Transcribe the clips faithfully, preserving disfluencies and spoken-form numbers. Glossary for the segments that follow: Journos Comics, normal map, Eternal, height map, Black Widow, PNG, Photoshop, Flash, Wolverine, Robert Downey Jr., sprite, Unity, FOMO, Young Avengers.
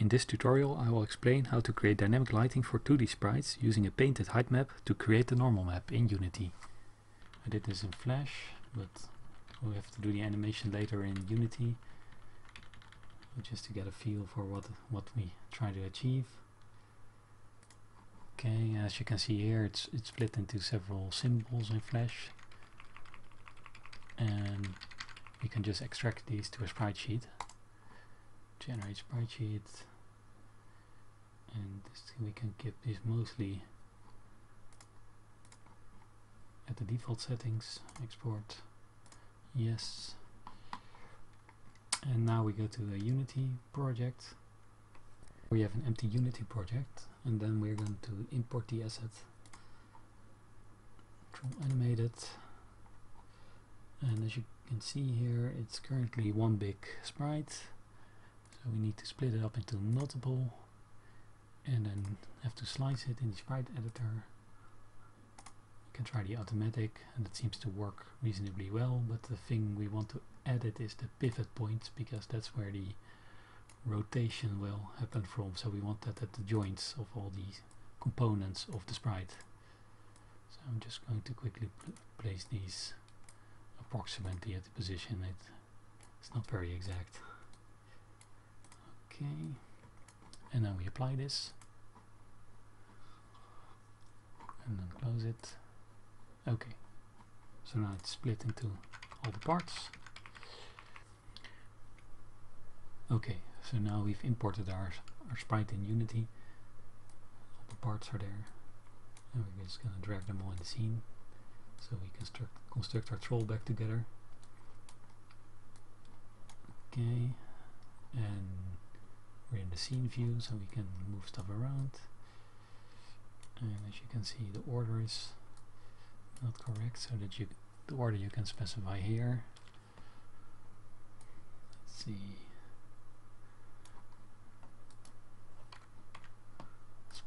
In this tutorial I will explain how to create dynamic lighting for two D sprites using a painted height map to create the normal map in Unity. I did this in Flash, but we'll have to do the animation later in Unity, just to get a feel for what, what we try to achieve. Okay, as you can see here, it's, it's split into several symbols in Flash, and you can just extract these to a sprite sheet. Generate sprite sheet, and this, we can keep this mostly at the default settings. Export, yes. And now we go to a Unity project. We have an empty Unity project, and then we're going to import the asset from animated. And as you can see here, it's currently one big sprite, so we need to split it up into multiple and then have to slice it in the sprite editor. You can try the automatic, and it seems to work reasonably well, but the thing we want to edit is the pivot points, because that's where the rotation will happen from, so we want that at the joints of all these components of the sprite. So I'm just going to quickly pl place these approximately at the position. It, it's not very exact. Okay, and then we apply this and then close it. Okay, so now it's split into all the parts. Okay, so now we've imported our, our sprite in Unity. All the parts are there, and we're just going to drag them all in the scene, so we construct, construct our troll back together. Okay, and we're in the scene view, so we can move stuff around. And as you can see, the order is not correct, so that you the order you can specify here. Let's see.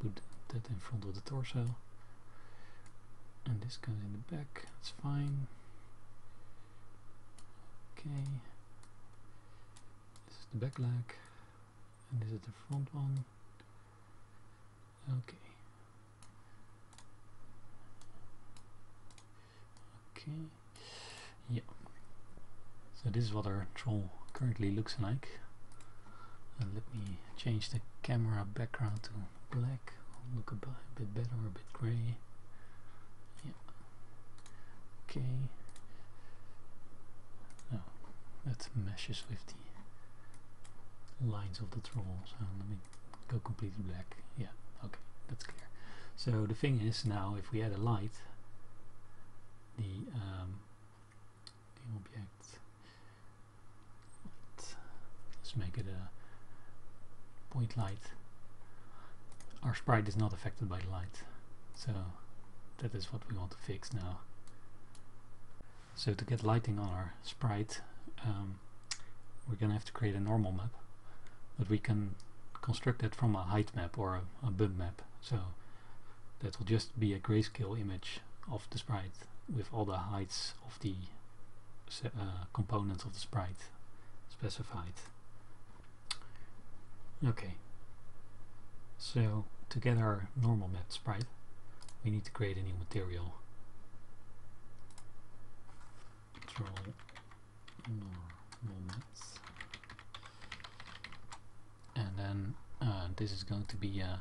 Put that in front of the torso, and this goes in the back. It's fine. Okay, this is the back leg, and this is the front one. Okay. Okay. Yeah. So this is what our troll currently looks like. And let me change the camera background to black, look a bit better, a bit gray. Yeah. Okay. No, that meshes with the lines of the troll. So let me go completely black. Yeah. Okay, that's clear. So the thing is, now if we add a light, the um, the object. Let's make it a point light. Our sprite is not affected by the light, so that is what we want to fix now. So to get lighting on our sprite, um, we're gonna have to create a normal map, but we can construct that from a height map or a, a bump map, so that will just be a grayscale image of the sprite with all the heights of the uh, components of the sprite specified. Okay, so to get our normal map sprite, we need to create a new material. Draw normal maps. And then uh, this is going to be a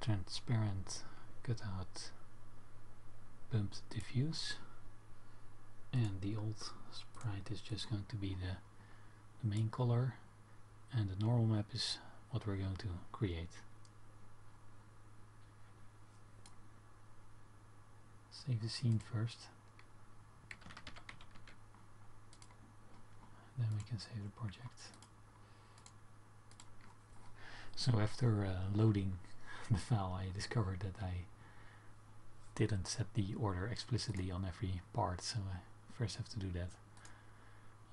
transparent cutout bumped diffuse. And the old sprite is just going to be the, the main color, and the normal map is what we're going to create. Save the scene first, then we can save the project. So after uh, loading the file, I discovered that I didn't set the order explicitly on every part, so I first have to do that,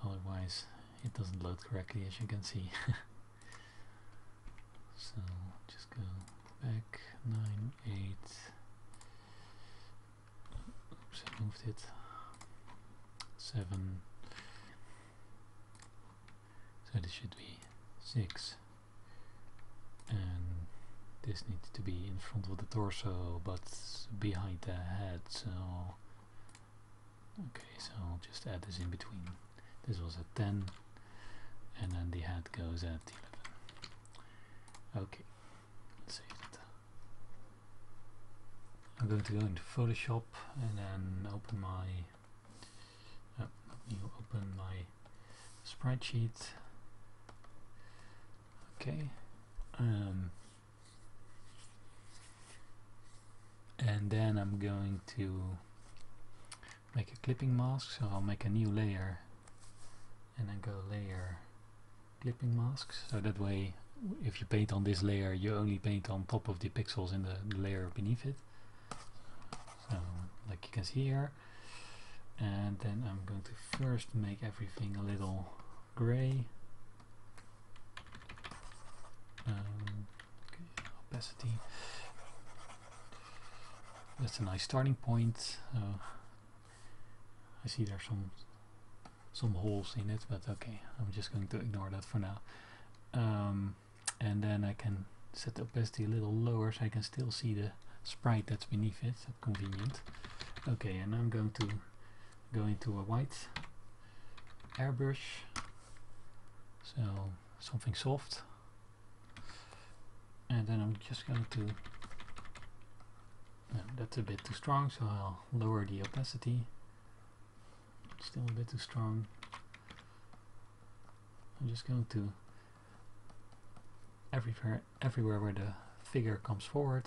otherwise it doesn't load correctly, as you can see. So just go back nine, eight. Oops, I moved it. Seven. So this should be six. this needs to be in front of the torso but behind the head, so okay, so I'll just add this in between. This was at ten and then the head goes at eleven. Okay, let's save it. I'm going to go into Photoshop and then open my uh, you open my spreadsheet. Okay, um, and then I'm going to make a clipping mask, so I'll make a new layer and then go layer clipping masks, so that way if you paint on this layer you only paint on top of the pixels in the, the layer beneath it, so like you can see here. And then I'm going to first make everything a little gray. Um, okay, opacity, that's a nice starting point. uh, I see there's some some holes in it, but okay, I'm just going to ignore that for now. Um, and then I can set the opacity a little lower so I can still see the sprite that's beneath it. So convenient. Okay, and I'm going to go into a white airbrush, so something soft, and then I'm just going to no, that's a bit too strong, so I'll lower the opacity. Still a bit too strong. I'm just going to everywhere everywhere where the figure comes forward,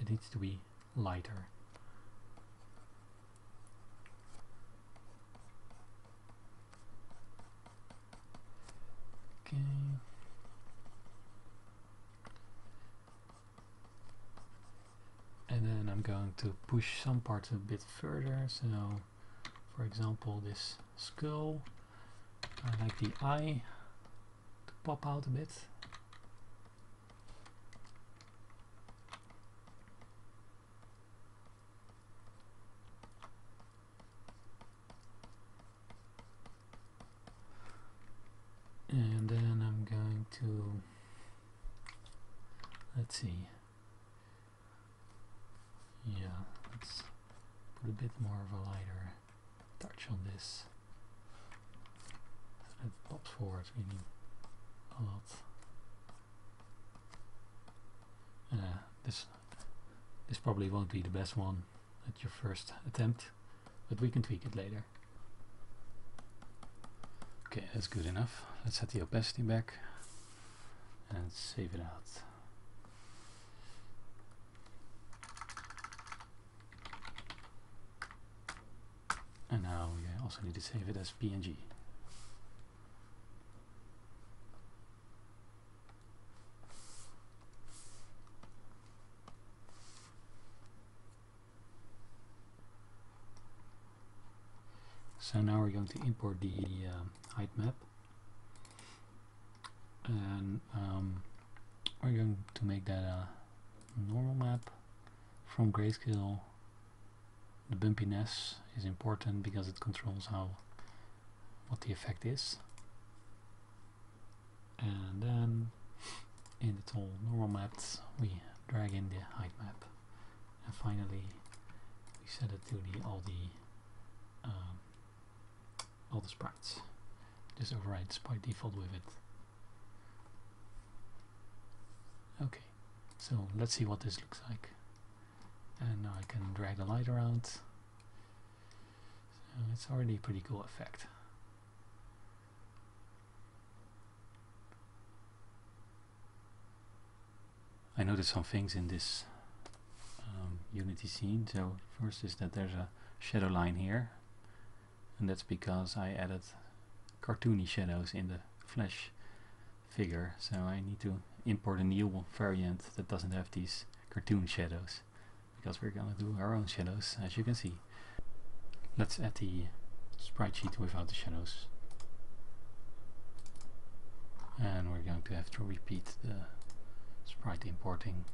it needs to be lighter. Okay. And then I'm going to push some parts a bit further, so for example this skull, I like the eye to pop out a bit. And then I'm going to, let's see, yeah, let's put a bit more of a lighter touch on this, so it pops forward really a lot. Uh, this this probably won't be the best one at your first attempt, but we can tweak it later. Okay, that's good enough. Let's set the opacity back and save it out. And now we also need to save it as P N G. So now we're going to import the, the um, height map, and um, we're going to make that a normal map from grayscale. The bumpiness is important because it controls how what the effect is. And then in the tall normal maps we drag in the height map, and finally we set it to the all the um, all the sprites. Just overrides by default with it. Okay, so let's see what this looks like. And now I can drag the light around. So it's already a pretty cool effect. I noticed some things in this um, Unity scene. So first is that there's a shadow line here, and that's because I added cartoony shadows in the Flash figure, so I need to import a new variant that doesn't have these cartoon shadows, because we're gonna do our own shadows, as you can see. Let's add the spreadsheet without the shadows, and we're going to have to repeat the sprite importing.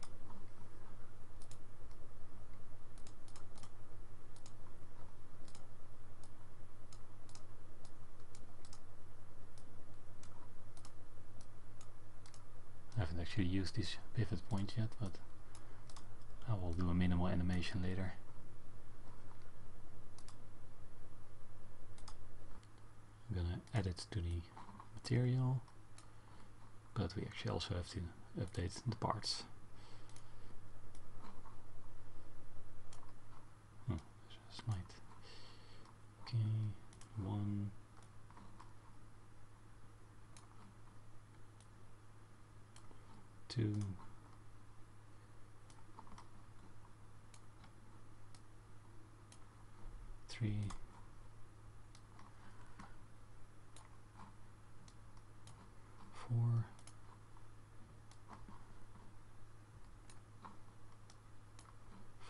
haven't actually used this pivot point yet, but I will do a minimal animation later. I'm gonna add it to the material, but we actually also have to update the parts. Oh, there's a slide. Okay, one. Two. Three. Four.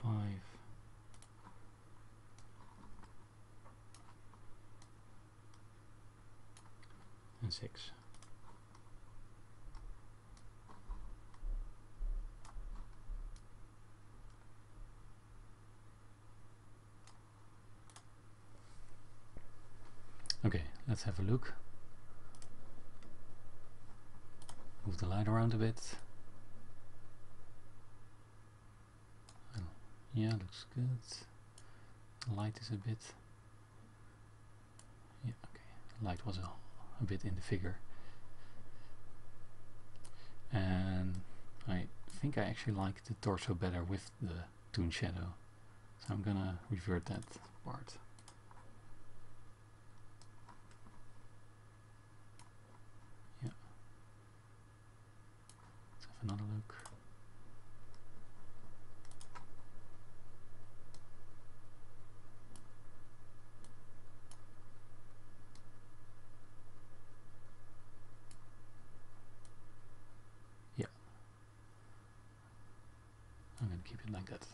Five. And six. Okay, let's have a look. Move the light around a bit. Oh, yeah, looks good. The light is a bit... Yeah, okay. The light was a, a bit in the figure. And I think I actually like the torso better with the toon shadow. So I'm gonna revert that part. Another look. Yeah. I'm going to keep it like that.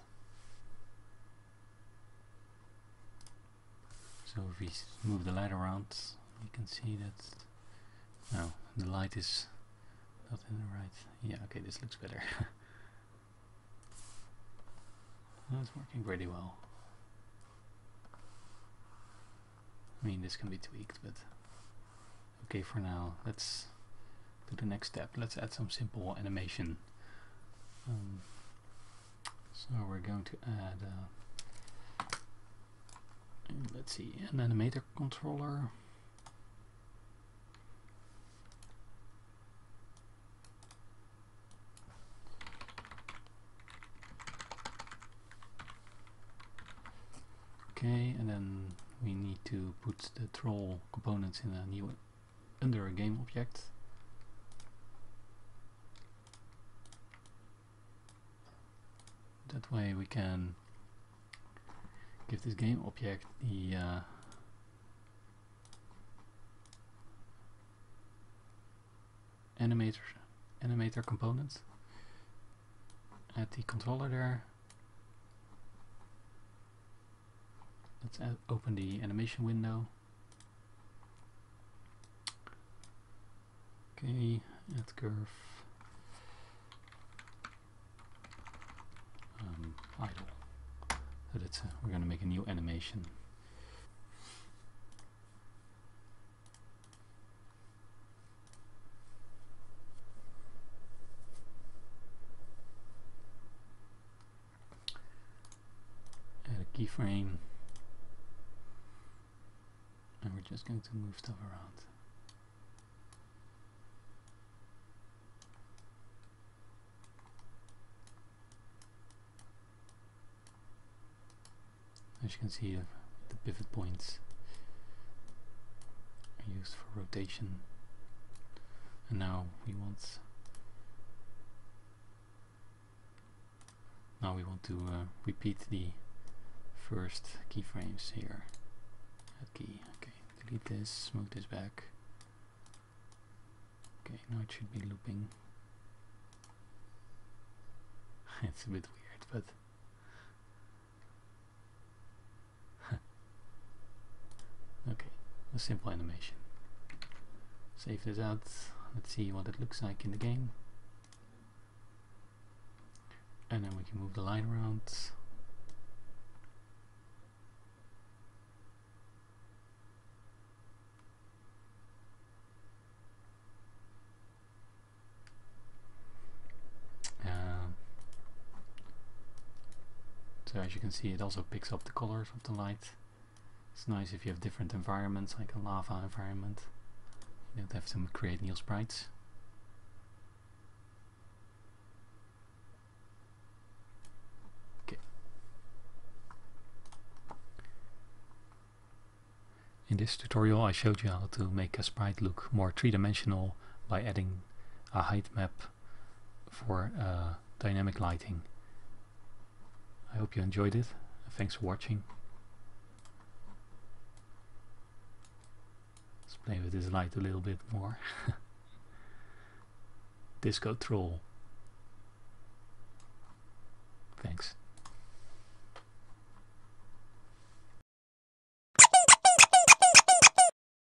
So if we move the light around, we can see that now the light is not in the right. Yeah, okay, this looks better. That's working pretty well. I mean, this can be tweaked, but okay for now. Let's do the next step. Let's add some simple animation. Um, so we're going to add, uh, let's see, an animator controller. Okay, and then we need to put the troll components in a new under a game object. That way we can give this game object the uh, animator animator component. Add the controller there. Let's open the animation window. Okay, add curve. Um, idle. So that's uh, we're gonna make a new animation. Add a keyframe. And we're just going to move stuff around. As you can see, uh, the pivot points are used for rotation. And now we want now we want to uh, repeat the first keyframes here. Key. Okay, delete this, move this back. Okay, now it should be looping. It's a bit weird, but okay, a simple animation. Save this out. Let's see what it looks like in the game, and then we can move the line around. So as you can see, it also picks up the colors of the light. It's nice if you have different environments, like a lava environment. You don't have to create new sprites. Okay. In this tutorial I showed you how to make a sprite look more three-dimensional by adding a height map for uh, dynamic lighting. I hope you enjoyed it. Thanks for watching. Let's play with this light a little bit more. Disco troll. Thanks.